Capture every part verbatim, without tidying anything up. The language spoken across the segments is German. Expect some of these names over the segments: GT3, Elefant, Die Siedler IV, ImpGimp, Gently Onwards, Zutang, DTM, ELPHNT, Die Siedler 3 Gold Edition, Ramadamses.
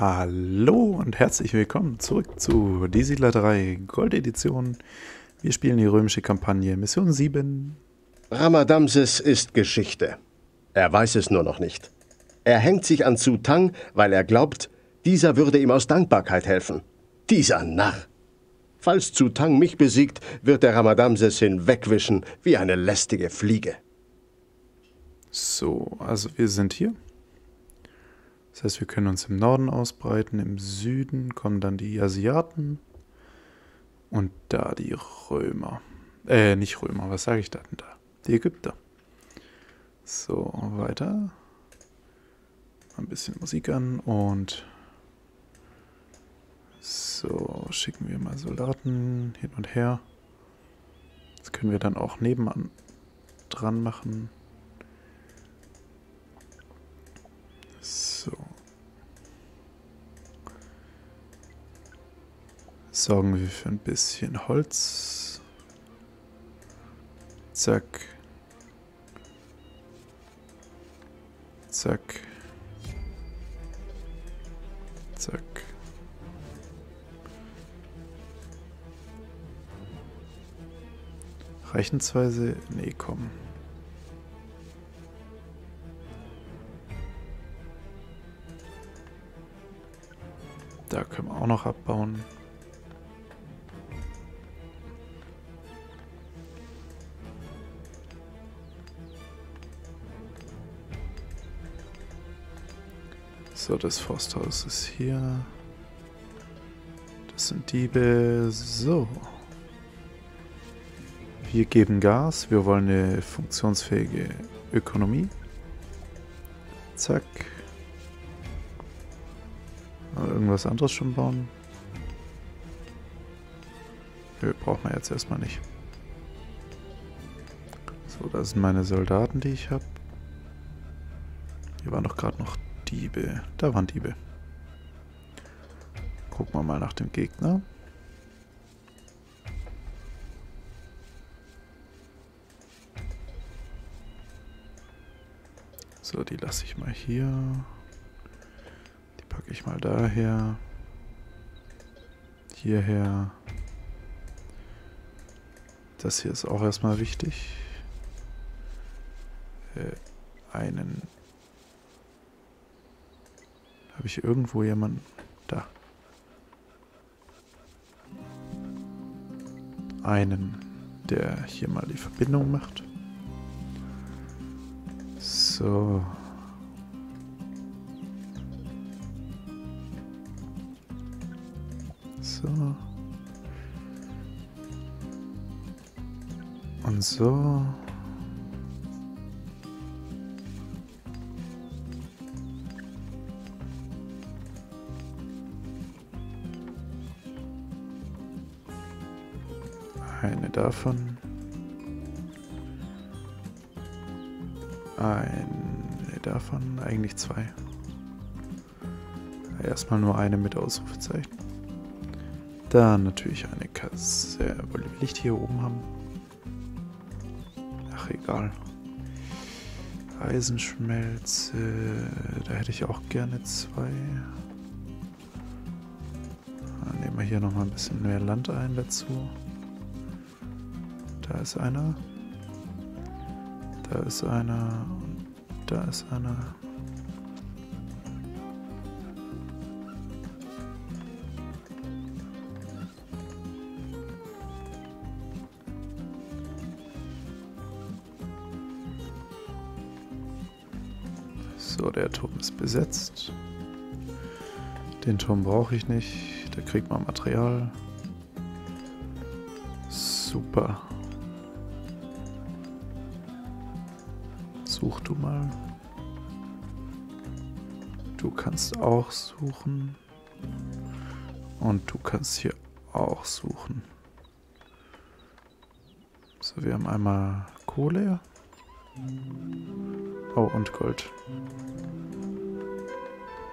Hallo und herzlich willkommen zurück zu Die Siedler drei Gold Edition. Wir spielen die römische Kampagne, Mission sieben. Ramadamses ist Geschichte. Er weiß es nur noch nicht. Er hängt sich an Zutang, weil er glaubt, dieser würde ihm aus Dankbarkeit helfen. Dieser Narr! Falls Zutang mich besiegt, wird der Ramadamses hinwegwischen wie eine lästige Fliege. So, also wir sind hier. Das heißt, wir können uns im Norden ausbreiten, im Süden kommen dann die Asiaten und da die Römer. Äh, nicht Römer, was sage ich da denn da? Die Ägypter. So, weiter. Ein bisschen Musik an und so, schicken wir mal Soldaten hin und her. Das können wir dann auch nebenan dran machen. So. Sorgen wir für ein bisschen Holz. Zack. Zack. Zack. Reichen zwei Säge? Nee, komm. Da können wir auch noch abbauen. So, das Forsthaus ist hier. Das sind Diebe. So. Wir geben Gas. Wir wollen eine funktionsfähige Ökonomie. Zack. Irgendwas anderes schon bauen? Nö, braucht man jetzt erstmal nicht. So, das sind meine Soldaten, die ich habe. Hier waren doch gerade noch Diebe. Da waren Diebe. Gucken wir mal nach dem Gegner. So, die lasse ich mal hier. Packe ich mal daher, hierher. Das hier ist auch erstmal wichtig. Äh, einen. Habe ich irgendwo jemanden? Da. Einen, der hier mal die Verbindung macht. So. So. Und so. Eine davon. Eine davon. Eigentlich zwei. Erstmal nur eine mit Ausrufezeichen. Dann natürlich eine Kasse. Will ich Licht hier oben haben? Ach, egal. Eisenschmelze. Da hätte ich auch gerne zwei. Dann nehmen wir hier nochmal ein bisschen mehr Land ein dazu. Da ist einer. Da ist einer. Und da ist einer. So, der Turm ist besetzt. Den Turm brauche ich nicht. Da kriegt man Material. Super. Such du mal. Du kannst auch suchen. Und du kannst hier auch suchen. So, wir haben einmal Kohle. Oh, und Gold.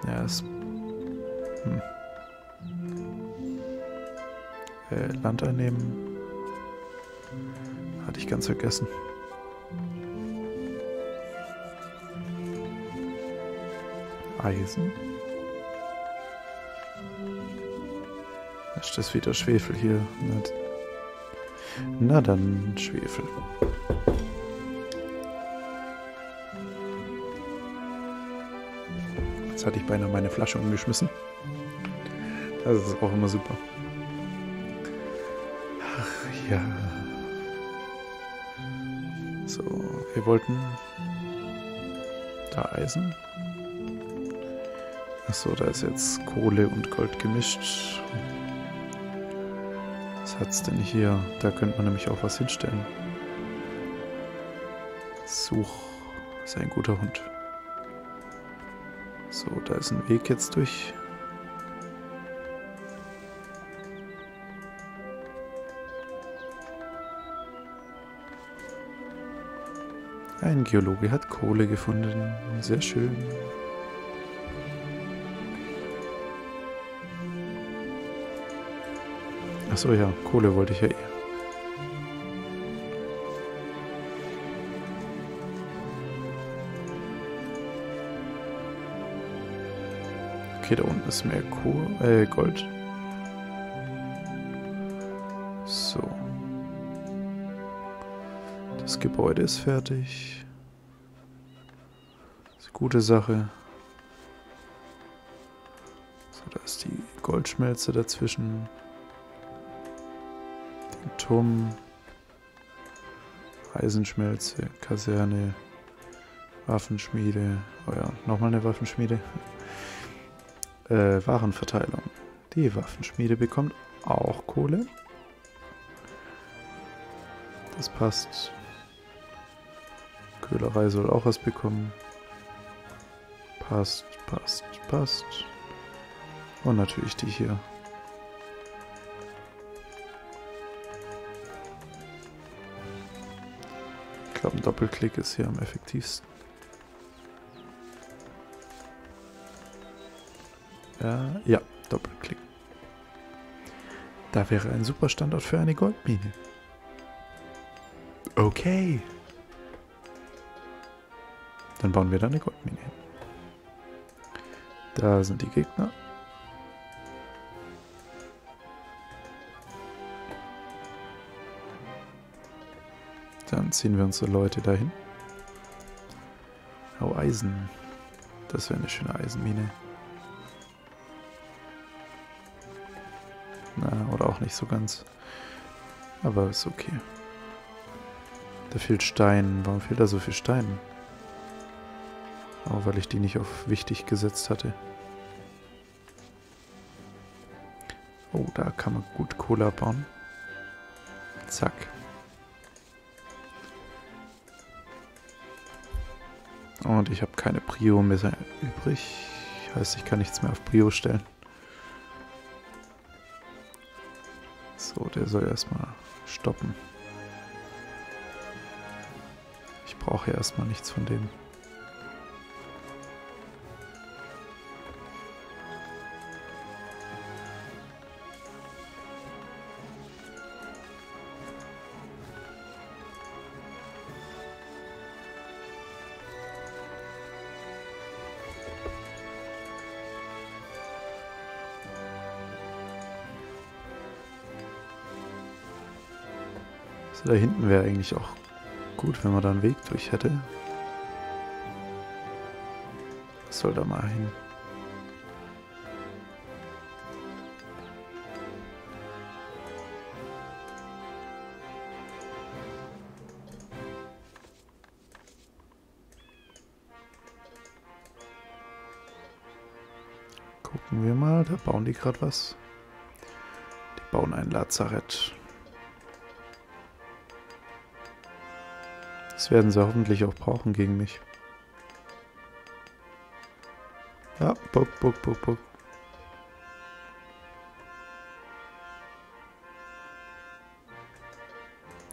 Ja, ist... Hm. Äh, Land einnehmen. Hatte ich ganz vergessen. Eisen. Ist das wieder Schwefel hier? Na dann, Schwefel. Jetzt hatte ich beinahe meine Flasche umgeschmissen. Das ist auch immer super. Ach ja. So, wir wollten da Eisen. Achso, da ist jetzt Kohle und Gold gemischt. Was hat's denn hier? Da könnte man nämlich auch was hinstellen. Such, ist ein guter Hund. So, da ist ein Weg jetzt durch. Ein Geologe hat Kohle gefunden. Sehr schön. Achso, ja, Kohle wollte ich ja eh. Okay, da unten ist mehr Koh äh, Gold. So. Das Gebäude ist fertig. Das ist eine gute Sache. So, da ist die Goldschmelze dazwischen. Turm, Eisenschmelze, Kaserne, Waffenschmiede. Oh ja, nochmal eine Waffenschmiede. Äh, Warenverteilung. Die Waffenschmiede bekommt auch Kohle. Das passt. Köhlerei soll auch was bekommen. Passt, passt, passt. Und natürlich die hier. Ich glaube, ein Doppelklick ist hier am effektivsten. Ja, ja, Doppelklick. Da wäre ein super Standort für eine Goldmine. Okay. Dann bauen wir da eine Goldmine hin. Da sind die Gegner. Dann ziehen wir unsere Leute dahin. Oh, Eisen. Das wäre eine schöne Eisenmine. Na, oder auch nicht so ganz. Aber ist okay. Da fehlt Stein. Warum fehlt da so viel Stein? Oh, weil ich die nicht auf wichtig gesetzt hatte. Oh, da kann man gut Kohle abbauen. Zack. Und ich habe keine Prio mehr übrig. Heißt, ich kann nichts mehr auf Prio stellen. So, der soll erstmal stoppen. Ich brauche erstmal nichts von dem. Da hinten wäre eigentlich auch gut, wenn man da einen Weg durch hätte. Was soll da mal hin? Gucken wir mal, da bauen die gerade was. Die bauen ein Lazarett. Das werden sie hoffentlich auch brauchen gegen mich. Ja, buck, buck, buck, buck.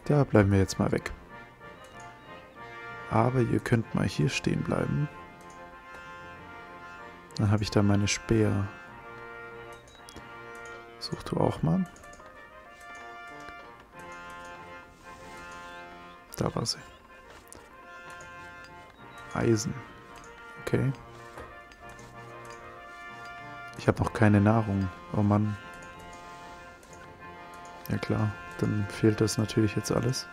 Da bleiben wir jetzt mal weg. Aber ihr könnt mal hier stehen bleiben. Dann habe ich da meine Speer. Such du auch mal. Da war sie. Eisen. Okay. Ich habe noch keine Nahrung. Oh Mann. Ja klar, dann fehlt das natürlich jetzt alles.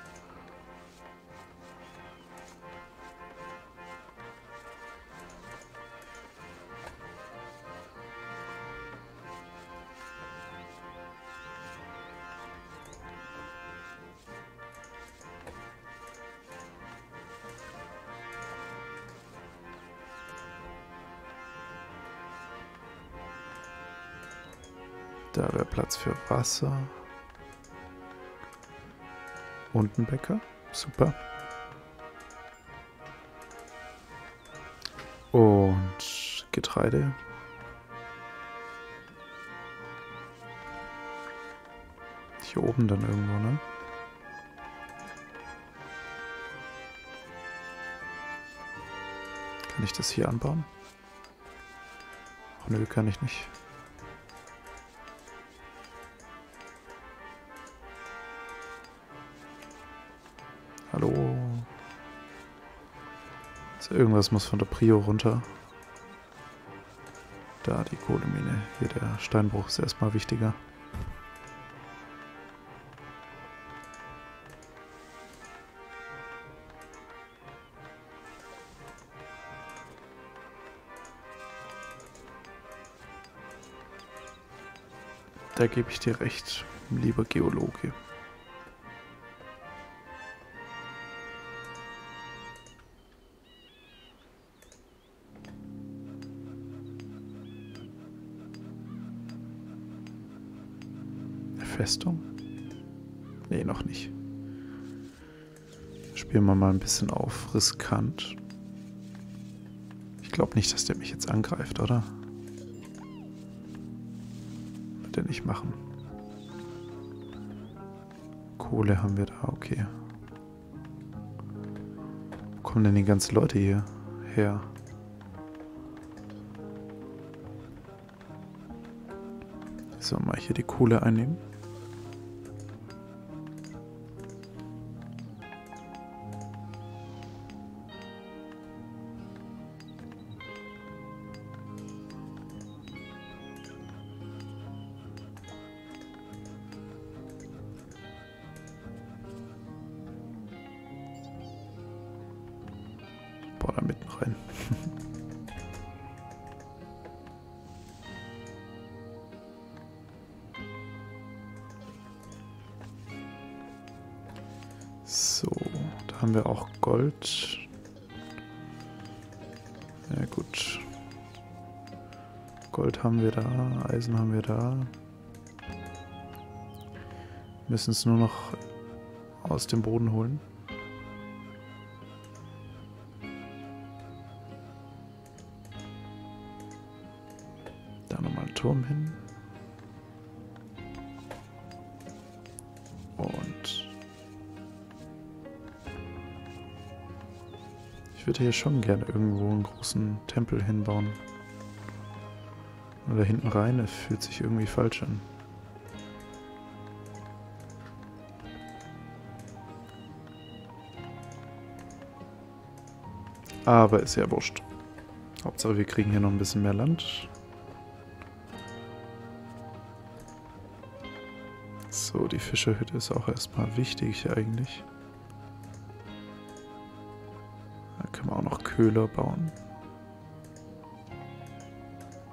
Da wäre Platz für Wasser. Und ein Bäcker. Super. Und Getreide. Hier oben dann irgendwo, ne? Kann ich das hier anbauen? Ach nö, kann ich nicht. Hallo. Also irgendwas muss von der Prio runter. Da die Kohlemine. Hier der Steinbruch ist erstmal wichtiger. Da gebe ich dir recht, lieber Geologe. Festung? Nee, noch nicht. Spielen wir mal ein bisschen auf riskant. Ich glaube nicht, dass der mich jetzt angreift, oder? Wird er nicht machen. Kohle haben wir da, okay. Wo kommen denn die ganzen Leute hier her? So, mal hier die Kohle einnehmen. Boah, da mitten rein. So, da haben wir auch Gold. Ja gut. Gold haben wir da, Eisen haben wir da. Müssen es nur noch aus dem Boden holen. Da nochmal einen Turm hin. Ich würde hier schon gerne irgendwo einen großen Tempel hinbauen. Oder hinten rein, das fühlt sich irgendwie falsch an. Aber ist ja wurscht. Hauptsache wir kriegen hier noch ein bisschen mehr Land. So, die Fischerhütte ist auch erstmal wichtig eigentlich. Auch noch Köhler bauen.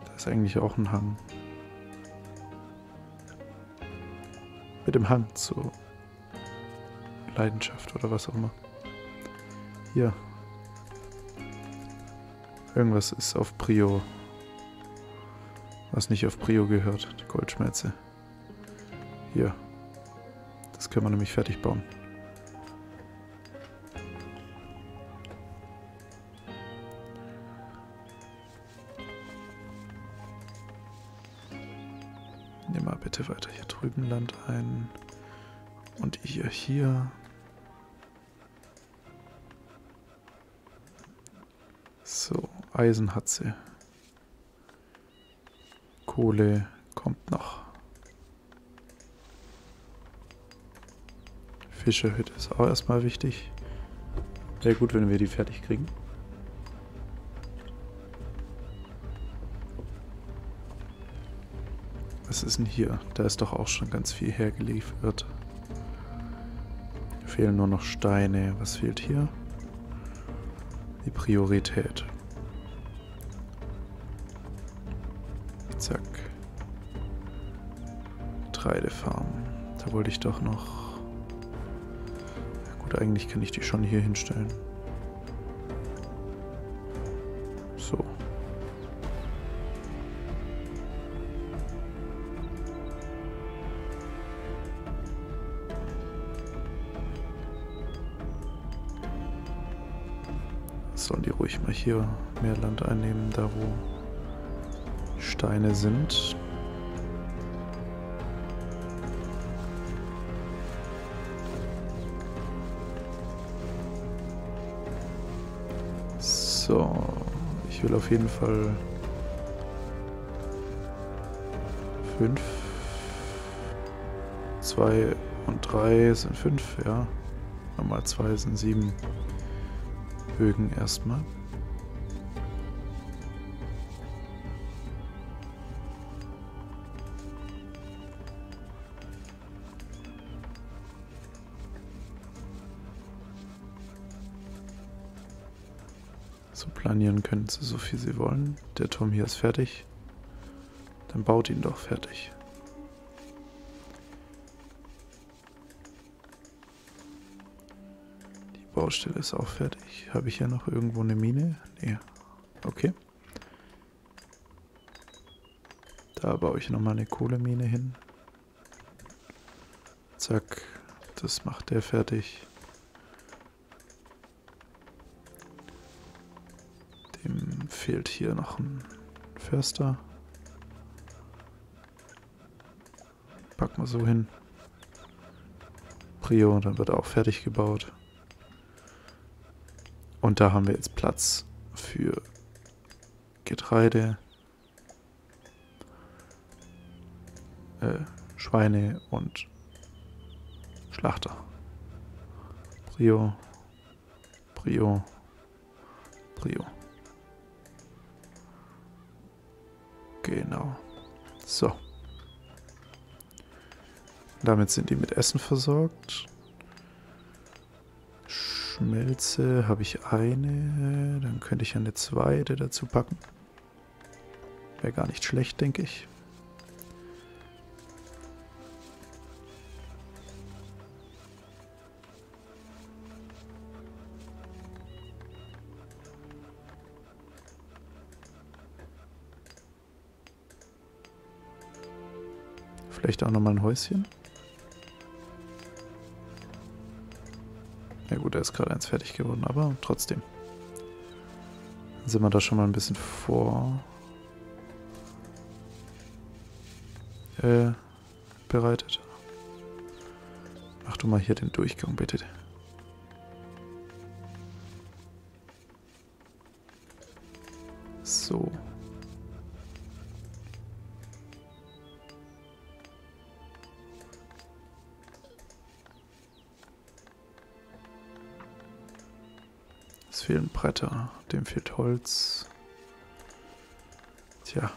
Da ist eigentlich auch ein Hang. Mit dem Hang zur Leidenschaft oder was auch immer. Hier. Irgendwas ist auf Prio. Was nicht auf Prio gehört. Die Goldschmerze. Hier. Das können wir nämlich fertig bauen. Nehmen wir bitte weiter hier drüben Land ein. Und ihr hier. So, Eisen hat sie. Kohle kommt noch. Fischerhütte ist auch erstmal wichtig. Wäre gut, wenn wir die fertig kriegen. Was ist denn hier? Da ist doch auch schon ganz viel hergeliefert. Fehlen nur noch Steine. Was fehlt hier? Die Priorität. Zack. Getreidefarm. Da wollte ich doch noch... Ja gut, eigentlich kann ich die schon hier hinstellen. So. Sollen die ruhig mal hier mehr Land einnehmen, da wo Steine sind. So, ich will auf jeden Fall fünf, zwei und drei sind fünf, ja. Nochmal zwei sind sieben. Bögen erstmal. So planieren können sie so viel sie wollen. Der Turm hier ist fertig. Dann baut ihn doch fertig. Baustelle ist auch fertig. Habe ich hier noch irgendwo eine Mine? Nee. Okay. Da baue ich nochmal eine Kohlemine hin. Zack. Das macht der fertig. Dem fehlt hier noch ein Förster. Packen wir so hin. Prio, dann wird auch fertig gebaut. Und da haben wir jetzt Platz für Getreide, äh, Schweine und Schlachter. Brio, Brio, Brio. Genau. So. Damit sind die mit Essen versorgt. Schmelze habe ich eine, dann könnte ich eine zweite dazu packen. Wäre gar nicht schlecht, denke ich. Vielleicht auch nochmal ein Häuschen. Ja gut, da ist gerade eins fertig geworden, aber trotzdem. Dann sind wir da schon mal ein bisschen vor... Äh, bereitet. Mach du mal hier den Durchgang, bitte. So. Es fehlen Bretter, dem fehlt Holz. Tja.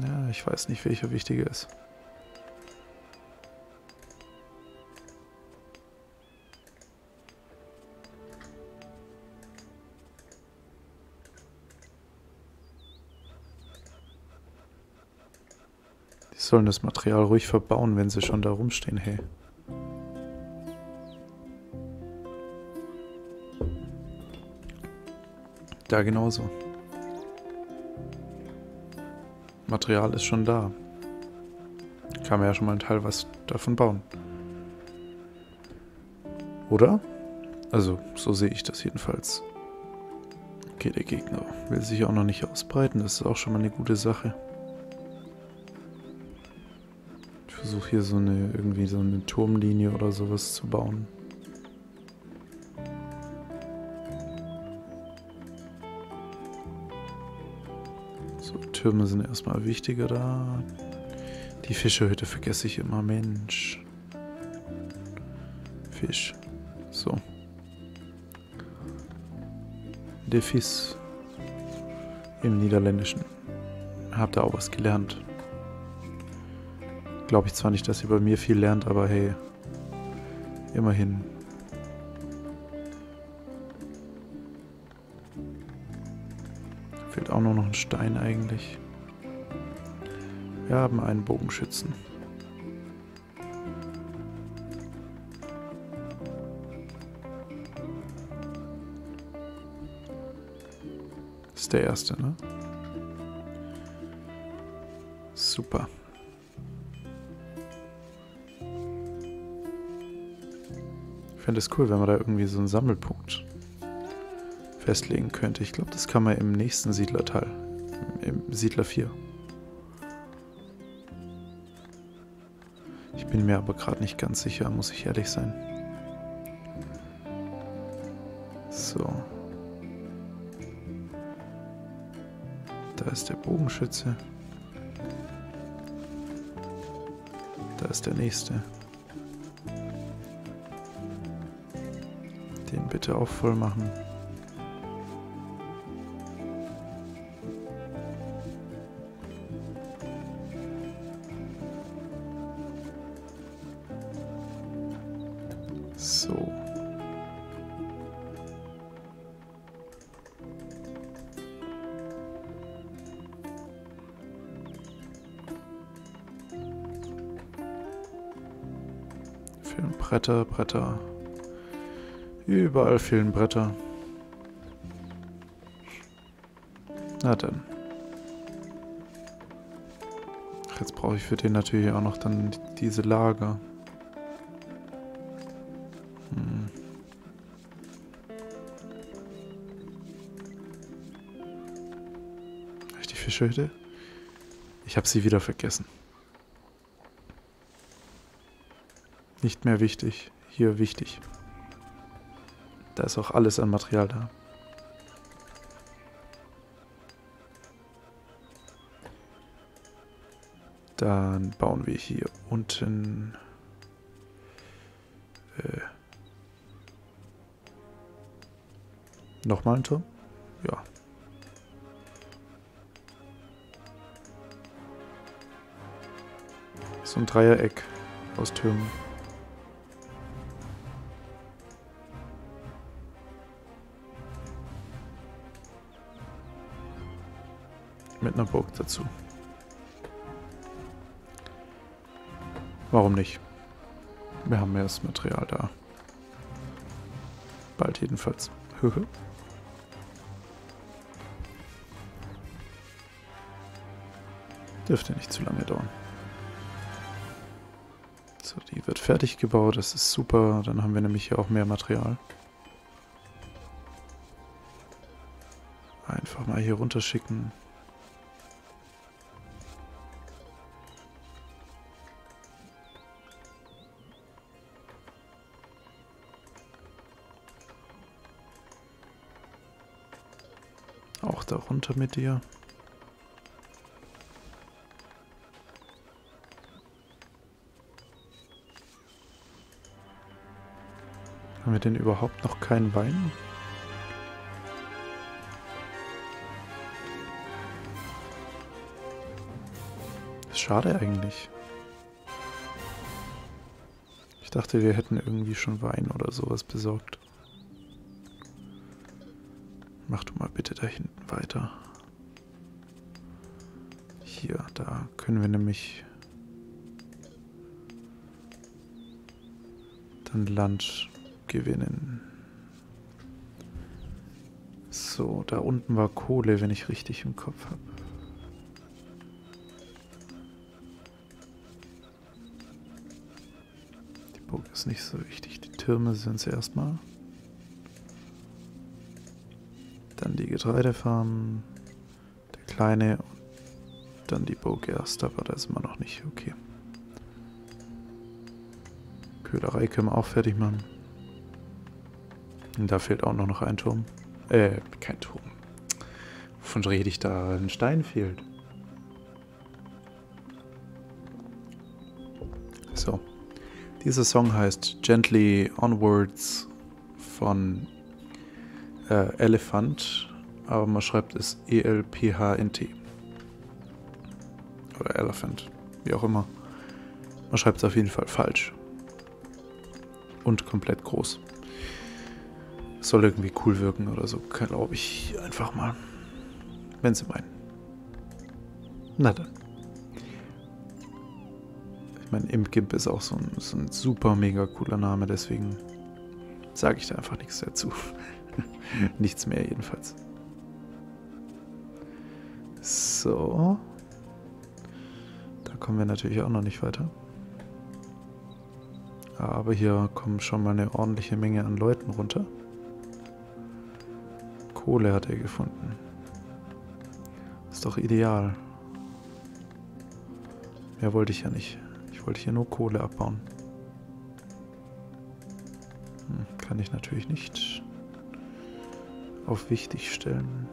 Na, ich weiß nicht, welcher wichtiger ist. Sollen das Material ruhig verbauen, wenn sie schon da rumstehen, hey. Da genauso. Material ist schon da. Kann man ja schon mal einen Teil was davon bauen. Oder? Also, so sehe ich das jedenfalls. Okay, der Gegner will sich auch noch nicht ausbreiten, das ist auch schon mal eine gute Sache. Ich versuche hier so eine, irgendwie so eine Turmlinie oder sowas zu bauen. So, Türme sind erstmal wichtiger da. Die Fischerhütte vergesse ich immer, Mensch. Fisch. So. De Vis im Niederländischen. Hab da auch was gelernt. Glaube ich zwar nicht, dass ihr bei mir viel lernt, aber hey, immerhin. Fehlt auch nur noch ein Stein eigentlich. Wir haben einen Bogenschützen. Ist der erste, ne? Super. Ich fände es cool, wenn man da irgendwie so einen Sammelpunkt festlegen könnte. Ich glaube, das kann man im nächsten Siedlerteil, im Siedler vier. Ich bin mir aber gerade nicht ganz sicher, muss ich ehrlich sein. So. Da ist der Bogenschütze. Da ist der nächste. Den bitte auch voll machen. So. Fehlen Bretter, Bretter. Überall fehlen Bretter. Na dann. Jetzt brauche ich für den natürlich auch noch dann diese Lager. Hm. Die Fischhütte? Ich habe sie wieder vergessen. Nicht mehr wichtig. Hier wichtig. Da ist auch alles an Material da. Dann bauen wir hier unten äh, nochmal einen Turm. Ja. So ein Dreieck aus Türmen. Mit einer Burg dazu. Warum nicht? Wir haben ja das Material da. Bald jedenfalls. Dürfte nicht zu lange dauern. So, die wird fertig gebaut. Das ist super. Dann haben wir nämlich hier auch mehr Material. Einfach mal hier runterschicken. Auch da runter mit dir. Haben wir denn überhaupt noch keinen Wein? Ist schade eigentlich. Ich dachte, wir hätten irgendwie schon Wein oder sowas besorgt. Mach du mal bitte da hinten weiter. Hier, da können wir nämlich dann Land gewinnen. So, da unten war Kohle, wenn ich richtig im Kopf habe. Die Burg ist nicht so wichtig, die Türme sind es erstmal. Dann die Getreidefarm, der kleine und dann die Burg erst, aber da ist immer noch nicht. Okay. Köhlerei können wir auch fertig machen. Und da fehlt auch noch ein Turm. Äh, kein Turm. Wovon rede ich da? Ein Stein fehlt. So. Dieser Song heißt Gently Onwards von äh, Elefant, aber man schreibt es E L P H N T. Oder Elefant, wie auch immer. Man schreibt es auf jeden Fall falsch. Und komplett groß. Soll irgendwie cool wirken oder so, glaube ich. Einfach mal. Wenn sie meinen. Na dann. Ich meine, Imp-Gimp ist auch so ein, so ein super mega cooler Name, deswegen sage ich da einfach nichts dazu. Nichts mehr jedenfalls. So. Da kommen wir natürlich auch noch nicht weiter. Aber hier kommen schon mal eine ordentliche Menge an Leuten runter. Kohle hat er gefunden. Ist doch ideal. Mehr wollte ich ja nicht. Ich wollte hier nur Kohle abbauen. Hm, kann ich natürlich nicht auf wichtig stellen.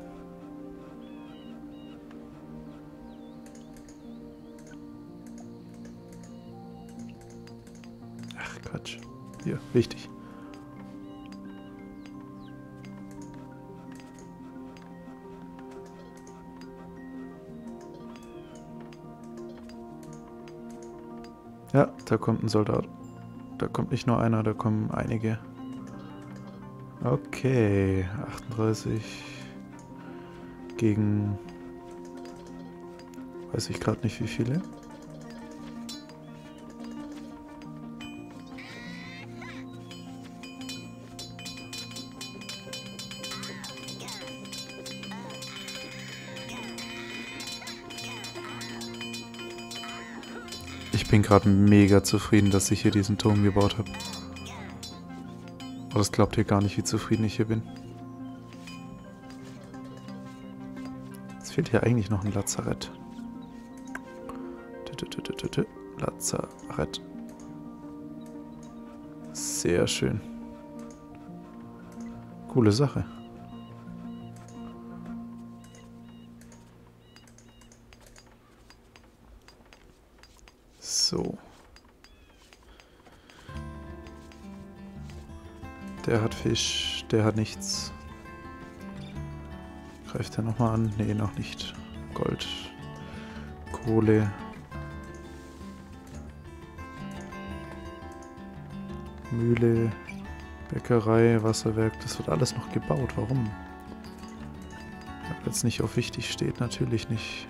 Quatsch. Hier, wichtig. Ja, da kommt ein Soldat. Da kommt nicht nur einer, da kommen einige. Okay, achtunddreißig gegen weiß ich gerade nicht wie viele. Ich bin gerade mega zufrieden, dass ich hier diesen Turm gebaut habe. Aber das glaubt ihr gar nicht, wie zufrieden ich hier bin. Es fehlt hier eigentlich noch ein Lazarett. Lazarett. Sehr schön. Coole Sache. So. Der hat Fisch, der hat nichts. Greift er nochmal an? Nee, noch nicht. Gold, Kohle. Mühle, Bäckerei, Wasserwerk, das wird alles noch gebaut. Warum? Weil es nicht auf wichtig steht, natürlich nicht.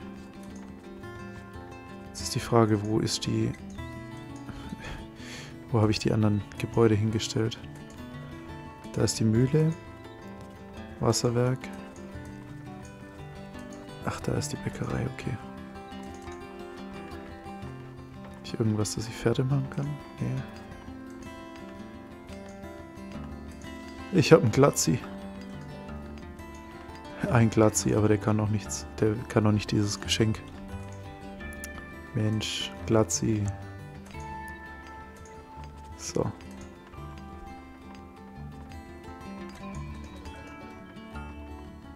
Die Frage, wo ist die... Wo habe ich die anderen Gebäude hingestellt? Da ist die Mühle. Wasserwerk. Ach, da ist die Bäckerei, okay. Hab ich irgendwas, das ich fertig machen kann? Nee. Ich habe einen Glatzi. Ein Glatzi, aber der kann noch nichts. Der kann noch nicht dieses Geschenk. Mensch, Glatzi. So.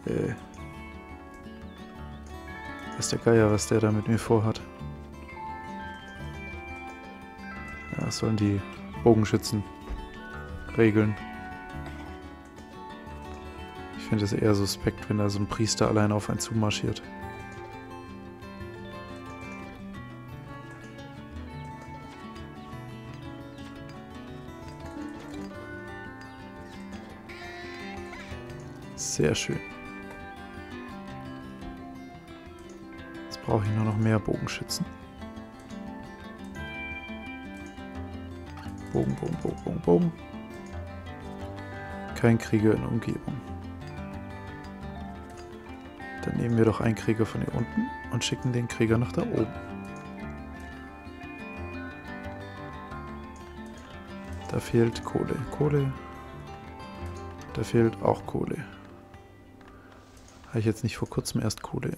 Äh. Weiß der Geier, was der da mit mir vorhat. Ja, das sollen die Bogenschützen regeln. Ich finde es eher suspekt, wenn da so ein Priester allein auf einen zumarschiert. Sehr schön. Jetzt brauche ich nur noch mehr Bogenschützen. Bogen, Bogen, Bogen, Bogen, Bogen. Kein Krieger in der Umgebung. Dann nehmen wir doch einen Krieger von hier unten und schicken den Krieger nach da oben. Da fehlt Kohle, Kohle. Da fehlt auch Kohle. Habe ich jetzt nicht vor kurzem erst Kohle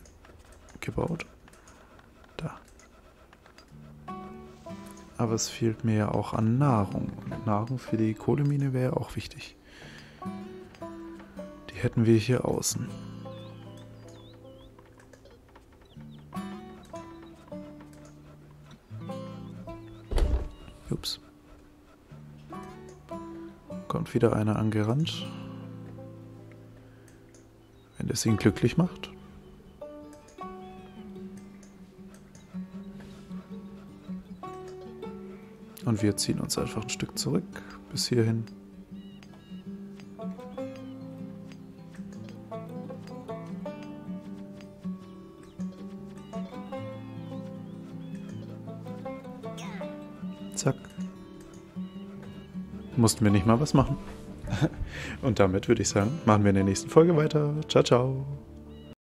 gebaut? Da. Aber es fehlt mir ja auch an Nahrung. Nahrung für die Kohlemine wäre ja auch wichtig. Die hätten wir hier außen. Ups. Kommt wieder einer angerannt. Wenn das ihn glücklich macht. Und wir ziehen uns einfach ein Stück zurück, bis hierhin. Zack. Mussten wir nicht mal was machen. Und damit würde ich sagen, machen wir in der nächsten Folge weiter. Ciao, ciao.